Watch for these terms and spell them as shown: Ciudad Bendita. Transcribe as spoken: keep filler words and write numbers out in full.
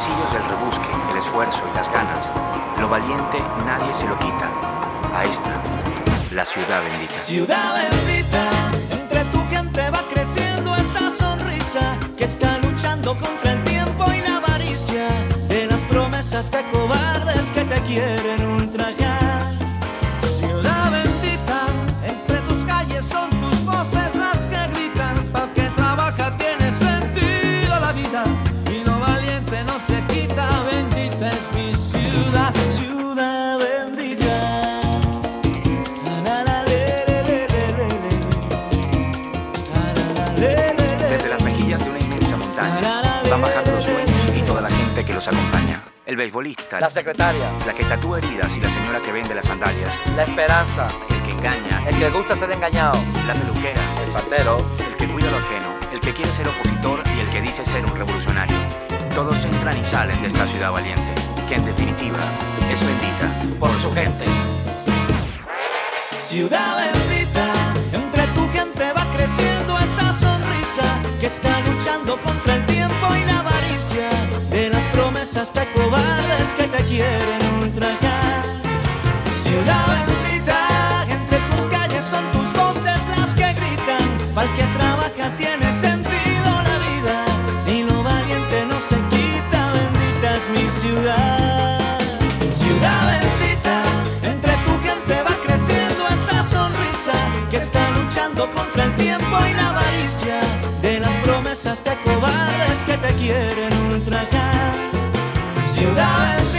pasillos del rebusque, el esfuerzo y las ganas, lo valiente nadie se lo quita. A esta, la Ciudad Bendita. Ciudad Bendita, entre tu gente va creciendo esa sonrisa que está luchando contra el tiempo y la avaricia de las promesas de cobardes que te quieren ultrajar. Ciudad Bendita, entre tus calles son tus voces las que gritan, para que trabaja tiene sentido la vida. Desde las mejillas de una inmensa montaña van bajando los sueños y toda la gente que los acompaña. El beisbolista, la secretaria, la que tatúa heridas y la señora que vende las sandalias. La esperanza, el que engaña, el que gusta ser engañado. La peluquera, el pandero, el que cuida lo ajeno, el que quiere ser opositor y el que dice ser un revolucionario. Todos entran y salen de esta ciudad valiente, que en definitiva es bendita por su gente. Ciudad Bendita, entre tu gente va creciendo esa sonrisa que está luchando contra el tiempo y la avaricia de las promesas de cobardes que te quieren ultrajar. Ciudad Bendita, entre tus calles son tus voces las que gritan, para el que trabaja tiene sentido la vida y lo valiente no se quita. Bendita es mi ciudad. Contra el tiempo y la avaricia de las promesas de cobardes que te quieren ultrajar. Ciudades